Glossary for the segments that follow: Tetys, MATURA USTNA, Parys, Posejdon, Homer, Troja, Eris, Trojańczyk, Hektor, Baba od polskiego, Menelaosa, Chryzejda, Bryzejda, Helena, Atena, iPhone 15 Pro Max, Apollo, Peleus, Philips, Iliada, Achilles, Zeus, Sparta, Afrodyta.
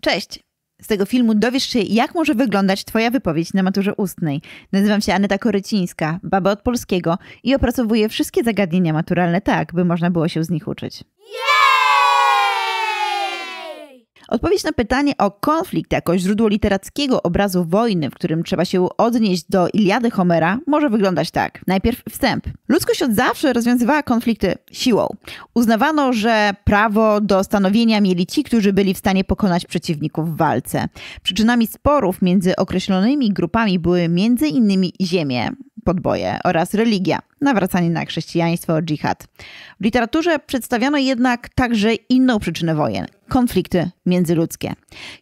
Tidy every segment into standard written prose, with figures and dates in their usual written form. Cześć! Z tego filmu dowiesz się, jak może wyglądać Twoja wypowiedź na maturze ustnej. Nazywam się Aneta Korycińska, Baba od polskiego i opracowuję wszystkie zagadnienia maturalne tak, by można było się z nich uczyć. Yay! Odpowiedź na pytanie o konflikt jako źródło literackiego obrazu wojny, w którym trzeba się odnieść do Iliady Homera, może wyglądać tak. Najpierw wstęp. Ludzkość od zawsze rozwiązywała konflikty siłą. Uznawano, że prawo do stanowienia mieli ci, którzy byli w stanie pokonać przeciwników w walce. Przyczynami sporów między określonymi grupami były m.in. ziemie, podboje oraz religia, nawracanie na chrześcijaństwo, dżihad. W literaturze przedstawiano jednak także inną przyczynę wojen – konflikty międzyludzkie.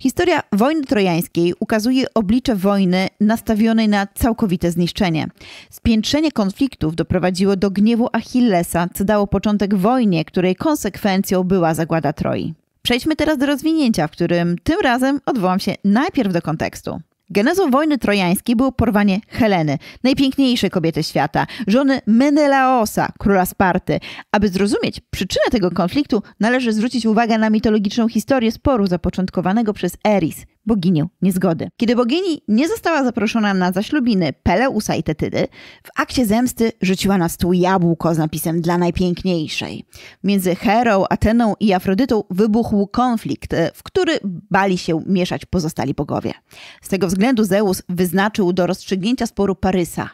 Historia wojny trojańskiej ukazuje oblicze wojny nastawionej na całkowite zniszczenie. Spiętrzenie konfliktów doprowadziło do gniewu Achillesa, co dało początek wojnie, której konsekwencją była zagłada Troi. Przejdźmy teraz do rozwinięcia, w którym tym razem odwołam się najpierw do kontekstu. Genezą wojny trojańskiej było porwanie Heleny, najpiękniejszej kobiety świata, żony Menelaosa, króla Sparty. Aby zrozumieć przyczynę tego konfliktu, należy zwrócić uwagę na mitologiczną historię sporu zapoczątkowanego przez Eris, boginię niezgody. Kiedy bogini nie została zaproszona na zaślubiny Peleusa i Tetydy, w akcie zemsty rzuciła na stół jabłko z napisem dla najpiękniejszej. Między Herą, Ateną i Afrodytą wybuchł konflikt, w który bali się mieszać pozostali bogowie. Z tego względu Zeus wyznaczył do rozstrzygnięcia sporu Parysa.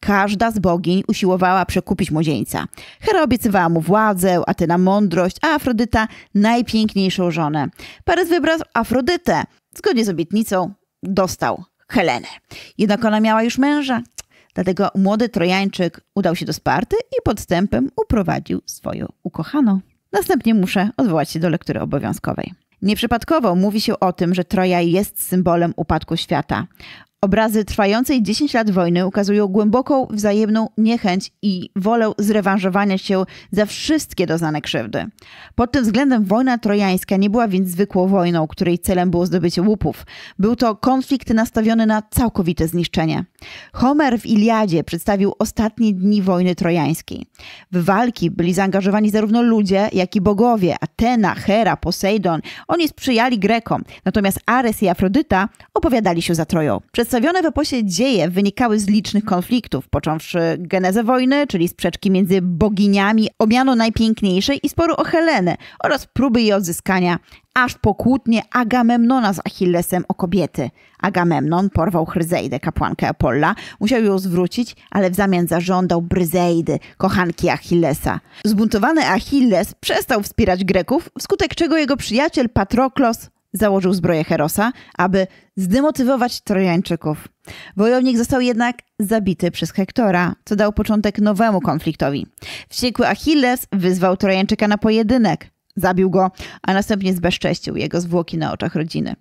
Każda z bogiń usiłowała przekupić młodzieńca. Hera obiecywała mu władzę, Atena mądrość, a Afrodyta najpiękniejszą żonę. Parys wybrał Afrodytę. Zgodnie z obietnicą dostał Helenę. Jednak ona miała już męża. Dlatego młody Trojańczyk udał się do Sparty i podstępem uprowadził swoją ukochaną. Następnie muszę odwołać się do lektury obowiązkowej. Nieprzypadkowo mówi się o tym, że Troja jest symbolem upadku świata. Obrazy trwającej 10 lat wojny ukazują głęboką, wzajemną niechęć i wolę zrewanżowania się za wszystkie doznane krzywdy. Pod tym względem wojna trojańska nie była więc zwykłą wojną, której celem było zdobycie łupów. Był to konflikt nastawiony na całkowite zniszczenie. Homer w Iliadzie przedstawił ostatnie dni wojny trojańskiej. W walki byli zaangażowani zarówno ludzie, jak i bogowie. Atena, Hera, Posejdon. Oni sprzyjali Grekom, natomiast Ares i Afrodyta opowiadali się za Troją. Przedstawione w eposie dzieje wynikały z licznych konfliktów, począwszy genezę wojny, czyli sprzeczki między boginiami o miano najpiękniejszej i sporu o Helenę oraz próby jej odzyskania, aż po kłótnię Agamemnona z Achillesem o kobiety. Agamemnon porwał Chryzejdę, kapłankę Apolla, musiał ją zwrócić, ale w zamian zażądał Bryzejdy, kochanki Achillesa. Zbuntowany Achilles przestał wspierać Greków, wskutek czego jego przyjaciel Patroklos założył zbroję Herosa, aby zdemotywować Trojańczyków. Wojownik został jednak zabity przez Hektora, co dał początek nowemu konfliktowi. Wściekły Achilles wyzwał Trojańczyka na pojedynek. Zabił go, a następnie zbezcześcił jego zwłoki na oczach rodziny.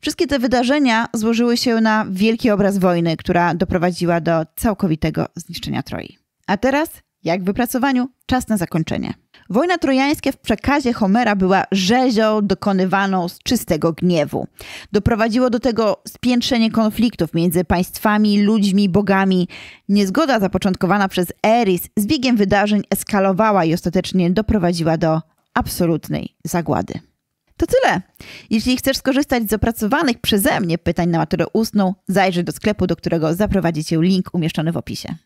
Wszystkie te wydarzenia złożyły się na wielki obraz wojny, która doprowadziła do całkowitego zniszczenia Troi. A teraz, jak w wypracowaniu, czas na zakończenie. Wojna trojańska w przekazie Homera była rzezią dokonywaną z czystego gniewu. Doprowadziło do tego spiętrzenie konfliktów między państwami, ludźmi, bogami. Niezgoda zapoczątkowana przez Eris z biegiem wydarzeń eskalowała i ostatecznie doprowadziła do absolutnej zagłady. To tyle. Jeśli chcesz skorzystać z opracowanych przeze mnie pytań na maturę ustną, zajrzyj do sklepu, do którego zaprowadzi cię link umieszczony w opisie.